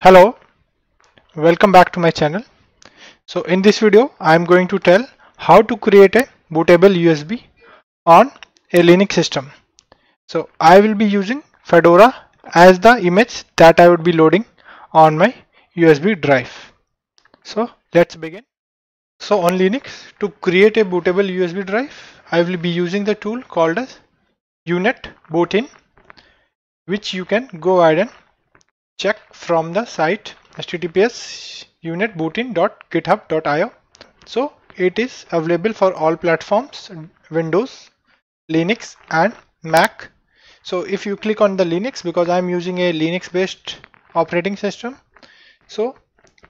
Hello, welcome back to my channel. So in this video I am going to tell how to create a bootable USB on a Linux system. So I will be using Fedora as the image that I would be loading on my USB drive. So let's begin. So on Linux, to create a bootable USB drive, I will be using the tool called as unit bootin, which you can go ahead and check from the site https://unitbootin.github.io. So it is available for all platforms, Windows, Linux and Mac. So if you click on the Linux, because I am using a Linux based operating system, so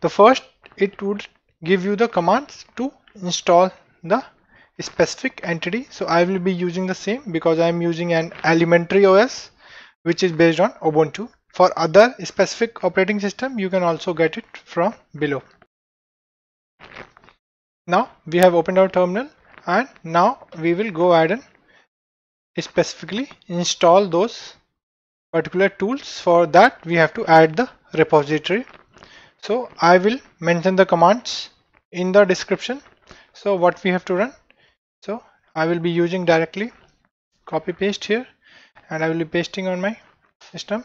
the first it would give you the commands to install the specific entity. So I will be using the same because I am using an elementary OS which is based on Ubuntu. For other specific operating system, you can also get it from below. Now we have opened our terminal, and now we will go ahead and specifically install those particular tools. For that we have to add the repository. So I will mention the commands in the description. So what we have to run, so I will be using directly copy paste here, and I will be pasting on my system,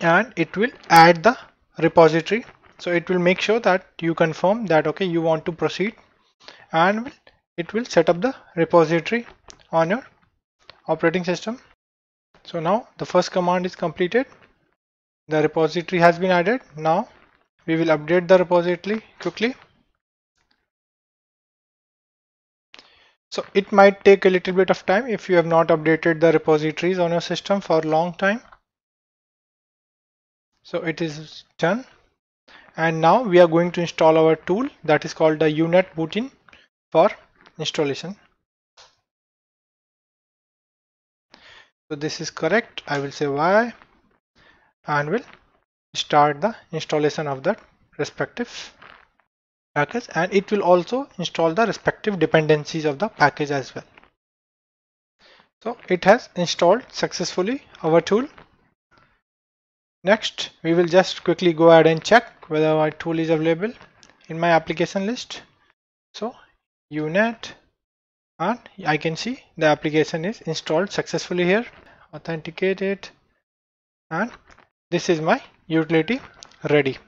and it will add the repository. So it will make sure that you confirm that okay, you want to proceed, and it will set up the repository on your operating system. So now the first command is completed, the repository has been added. Now we will update the repository quickly. So it might take a little bit of time if you have not updated the repositories on your system for a long time. So it is done, and now we are going to install our tool that is called the unit bootin for installation. So this is correct. I will say Y and will start the installation of that respective package, and it will also install the respective dependencies of the package as well. So it has installed successfully our tool. Next we will just quickly go ahead and check whether our tool is available in my application list. So unit, and I can see the application is installed successfully here. Authenticate it, and this is my utility ready.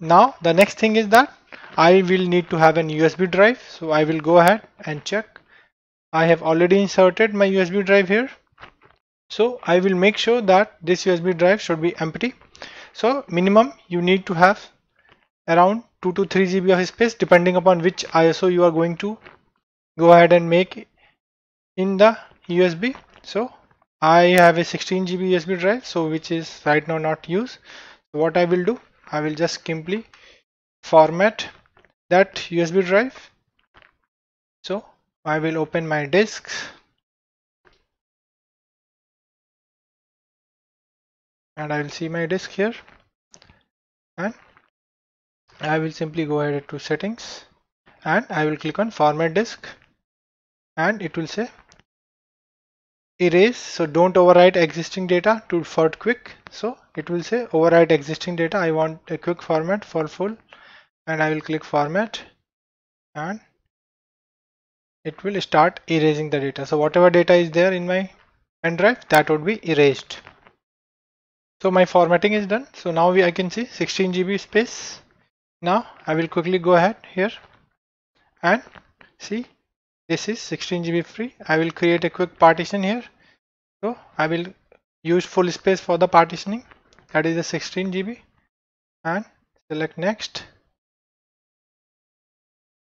Now the next thing is that I will need to have an USB drive. So I will go ahead and check. I have already inserted my USB drive here. So I will make sure that this USB drive should be empty. So minimum you need to have around 2 to 3 GB of space, depending upon which ISO you are going to go ahead and make in the USB. So I have a 16 GB USB drive, so which is right now not used. So what I will do, I will just simply format that USB drive. So I will open my disks, and I will see my disk here, and I will simply go ahead to settings, and I will click on format disk, and it will say erase. So don't overwrite existing data for quick. So it will say overwrite existing data. I want a quick format for full, and I will click format, and it will start erasing the data. So whatever data is there in my pen drive, that would be erased. So my formatting is done. So now I can see 16 GB space. Now I will quickly go ahead here and see this is 16 GB free. I will create a quick partition here. So I will use full space for the partitioning, that is the 16 GB, and select next,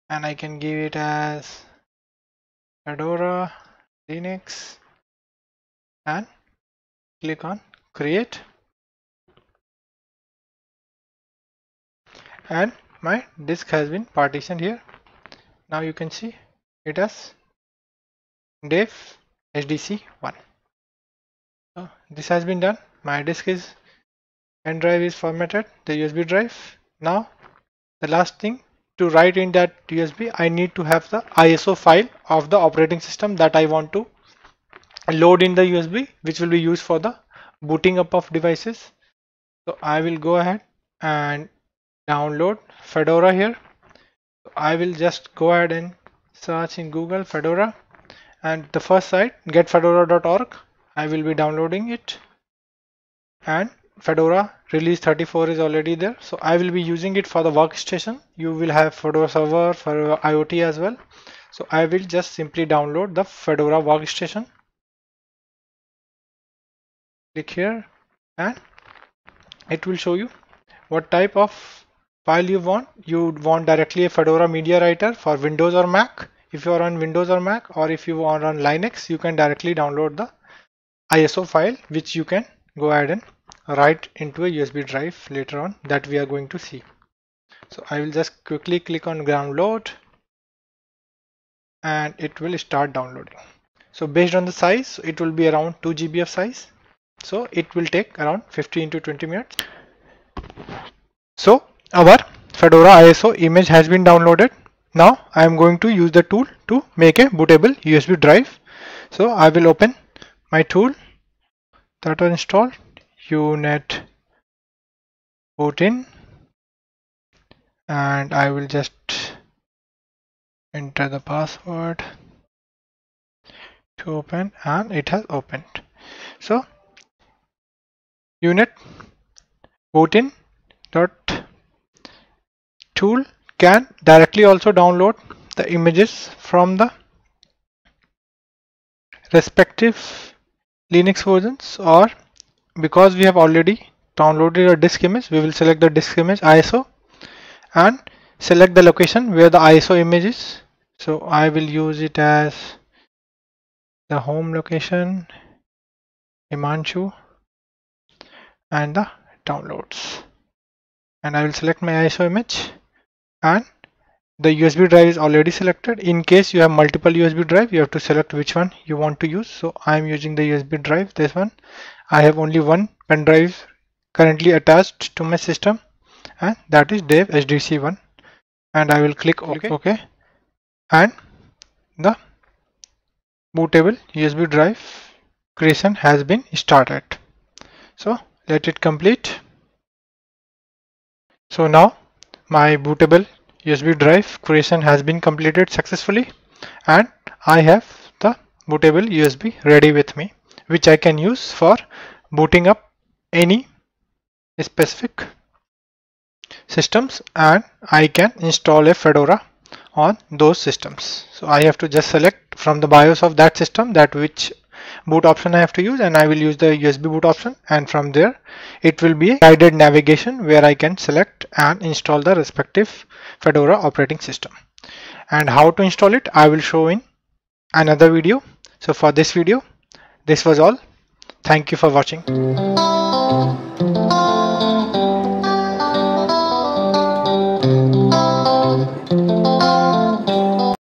and I can give it as Fedora Linux and click on create, and my disk has been partitioned here. Now you can see it as dev hdc1. So this has been done. My disk is pen drive is formatted, the USB drive. Now the last thing to write in that USB, I need to have the ISO file of the operating system that I want to load in the USB, which will be used for the booting up of devices. So I will go ahead and download Fedora here. I will just go ahead and search in Google Fedora, and the first site, getfedora.org, I will be downloading it, and Fedora release 34 is already there, so I will be using it for the workstation. You will have Fedora server for IoT as well, so I will just simply download the Fedora workstation. Click here and it will show you what type of file you want. You want directly a Fedora media writer for Windows or Mac. If you are on Windows or Mac, or if you are on Linux, you can directly download the ISO file, which you can go ahead and write into a USB drive later on, that we are going to see. So I will just quickly click on download and it will start downloading. So based on the size, it will be around 2 GB of size. So it will take around 15 to 20 minutes. So our Fedora ISO image has been downloaded. Now I am going to use the tool to make a bootable USB drive. So I will open my tool that I installed, Unet boot in, and I will just enter the password to open, and it has opened. So Unet boot in dot tool can directly also download the images from the respective Linux versions, or because we have already downloaded a disk image, we will select the disk image ISO and select the location where the ISO image is. So I will use it as the home location, Himanshu, and the downloads, and I will select my ISO image, and the USB drive is already selected. In case you have multiple USB drive, you have to select which one you want to use. So I am using the USB drive, this one. I have only one pen drive currently attached to my system, and that is Dev HDC1, and I will click OK, and the bootable USB drive creation has been started. So let it complete. So now my bootable USB drive creation has been completed successfully, and I have the bootable USB ready with me, which I can use for booting up any specific systems, and I can install a Fedora on those systems. So I have to just select from the BIOS of that system that which boot option I have to use, and I will use the USB boot option, and from there it will be a guided navigation where I can select and install the respective Fedora operating system. And how to install it, I will show in another video. So for this video, this was all. Thank you for watching.